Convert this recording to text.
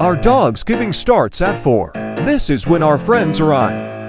Our dog's giving starts at 4. This is when our friends arrive.